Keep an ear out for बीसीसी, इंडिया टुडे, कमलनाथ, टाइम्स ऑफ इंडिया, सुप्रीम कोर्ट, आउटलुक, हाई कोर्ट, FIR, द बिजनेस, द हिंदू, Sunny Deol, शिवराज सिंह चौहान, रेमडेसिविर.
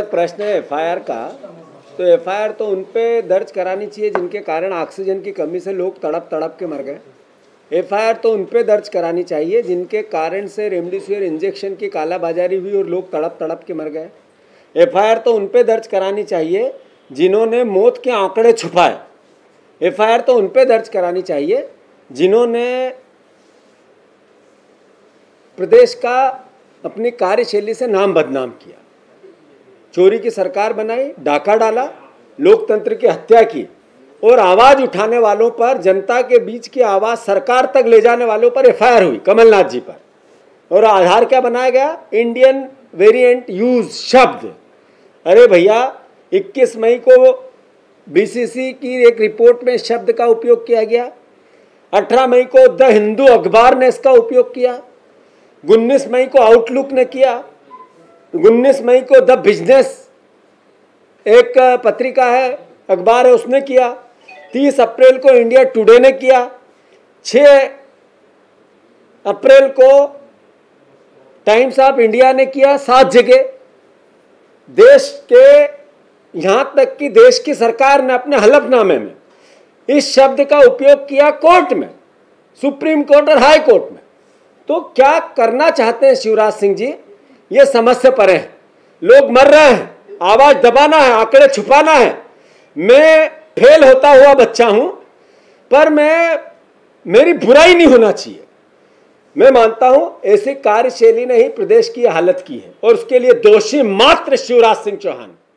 तक प्रश्न है FIR का, तो FIR तो उन पर दर्ज करानी चाहिए जिनके कारण ऑक्सीजन की कमी से लोग तड़प के मर गए। FIR तो उन पर दर्ज करानी चाहिए जिनके कारण से रेमडेसिविर इंजेक्शन की कालाबाजारी हुई और लोग तड़प के मर गए। FIR तो उन पर दर्ज करानी चाहिए जिन्होंने मौत के आंकड़े छुपाए। FIR तो उन पर दर्ज करानी चाहिए जिन्होंने प्रदेश का अपनी कार्यशैली से नाम बदनाम किया, चोरी की सरकार बनाई, डाका डाला, लोकतंत्र की हत्या की और आवाज़ उठाने वालों पर, जनता के बीच की आवाज़ सरकार तक ले जाने वालों पर FIR हुई कमलनाथ जी पर। और आधार क्या बनाया गया? इंडियन वेरिएंट यूज शब्द। अरे भैया 21 मई को बीसीसी की एक रिपोर्ट में शब्द का उपयोग किया गया, 18 मई को द हिंदू अखबार ने इसका उपयोग किया, 19 मई को आउटलुक ने किया, 19 मई को द बिजनेस एक पत्रिका है, अखबार है, उसने किया, 30 अप्रैल को इंडिया टुडे ने किया, 6 अप्रैल को टाइम्स ऑफ इंडिया ने किया। 7 जगह देश के, यहाँ तक कि देश की सरकार ने अपने हलफनामे में इस शब्द का उपयोग किया, कोर्ट में, सुप्रीम कोर्ट और हाई कोर्ट में। तो क्या करना चाहते हैं शिवराज सिंह जी? ये समझ से परे हैं। लोग मर रहे हैं, आवाज़ दबाना है, आंकड़े छुपाना है। मैं फेल होता हुआ बच्चा हूँ पर मैं, मेरी बुराई नहीं होना चाहिए। मैं मानता हूँ ऐसी कार्यशैली ने ही प्रदेश की हालत की है और उसके लिए दोषी मात्र शिवराज सिंह चौहान।